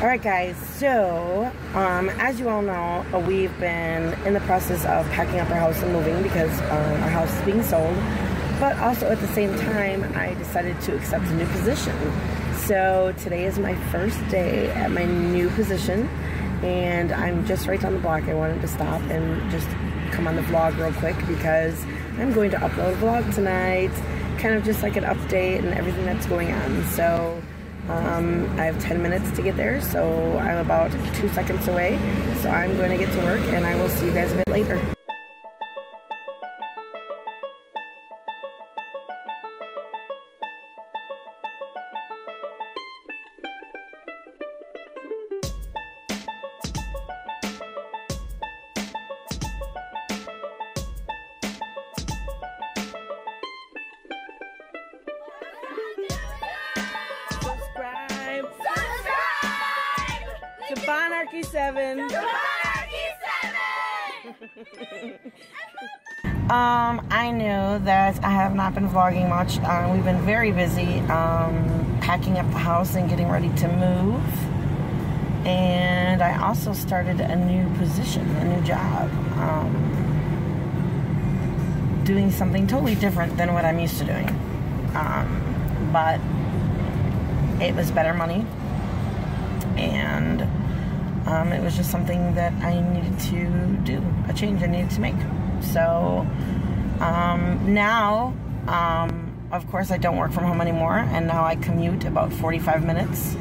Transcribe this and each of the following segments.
Alright guys, so as you all know, we've been in the process of packing up our house and moving because our house is being sold. But also at the same time, I decided to accept a new position. So today is my first day at my new position, and I'm just right down the block. I wanted to stop and just come on the vlog real quick because I'm going to upload a vlog tonight, kind of just like an update and everything that's going on. So I have 10 minutes to get there, so I'm about 2 seconds away. So I'm going to get to work, and I will see you guys a bit later. To Bonarchy 7. To Bonarchy 7! I know that I have not been vlogging much. We've been very busy packing up the house and getting ready to move. And I also started a new position, a new job. Doing something totally different than what I'm used to doing. But it was better money. And it was just something that I needed to do, a change I needed to make. So now, of course, I don't work from home anymore, and now I commute about 45 minutes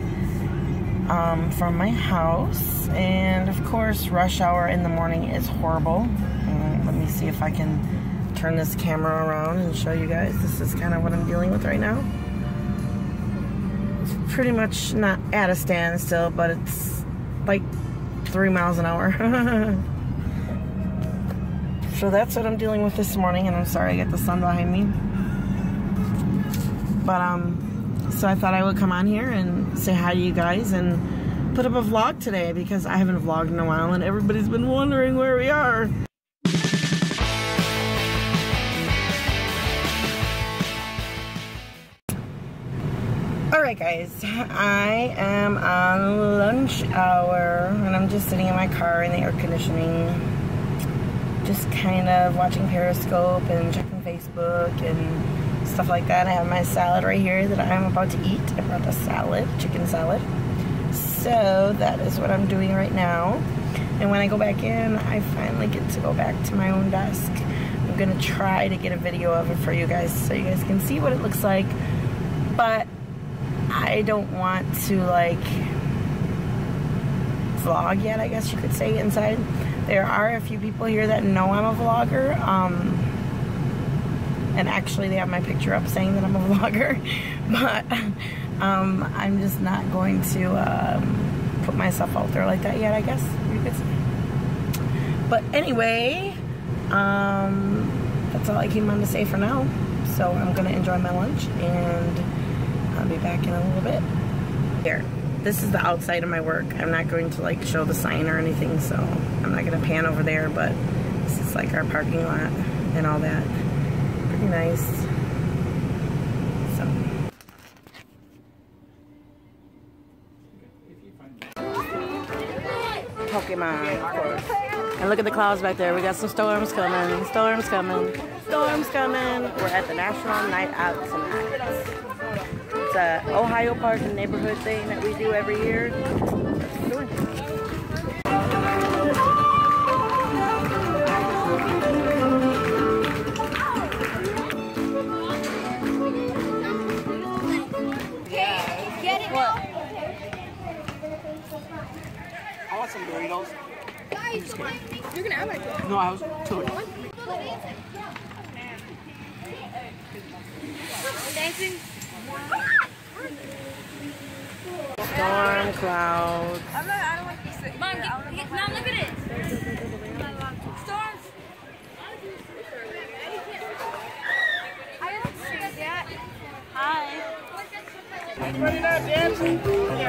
from my house. And of course, rush hour in the morning is horrible. Let me see if I can turn this camera around and show you guys. This is kind of what I'm dealing with right now. Pretty much not at a standstill, but it's like 3 miles an hour. So that's what I'm dealing with this morning, and I'm sorry I get the sun behind me. But so I thought I would come on here and say hi to you guys and put up a vlog today because I haven't vlogged in a while, and everybody's been wondering where we are. Alright guys, I am on lunch hour, and I'm just sitting in my car in the air conditioning, just kind of watching Periscope and checking Facebook and stuff like that. I have my salad right here that I'm about to eat. I brought a salad, chicken salad. So that is what I'm doing right now. And when I go back in, I finally get to go back to my own desk. I'm going to try to get a video of it for you guys so you guys can see what it looks like. But I don't want to like vlog yet, I guess you could say, inside. There are a few people here that know I'm a vlogger, and actually they have my picture up saying that I'm a vlogger, but I'm just not going to put myself out there like that yet, I guess you could say. But anyway, that's all I came on to say for now. So I'm gonna enjoy my lunch, and I'll be back in a little bit. Here, this is the outside of my work. I'm not going to like show the sign or anything, so I'm not gonna pan over there, but this is like our parking lot and all that. Pretty nice. So. Pokemon, of course. And look at the clouds back there. We got some storms coming, storms coming, storms coming. We're at the National Night Out tonight. It's a Ohio Park and neighborhood thing that we do every year. Hey, get it. What? I want some Doritos. Guys, you're gonna have my Doritos. No, I was totally. Dancing. Storm clouds. I don't like to sit here. Mom, get, Mom, look at it. Storms. I don't see that. Hi. Are you ready now, dancing? Yeah.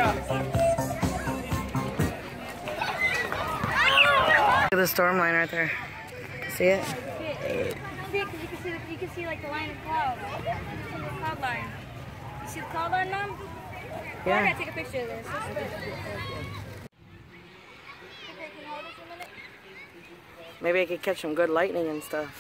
Look at the storm line right there. See it? See it, because you can see like the line of clouds. You can see the cloud line. You see the cloud line, Mom? Yeah. I gotta take a picture of this. Maybe I could catch some good lightning and stuff.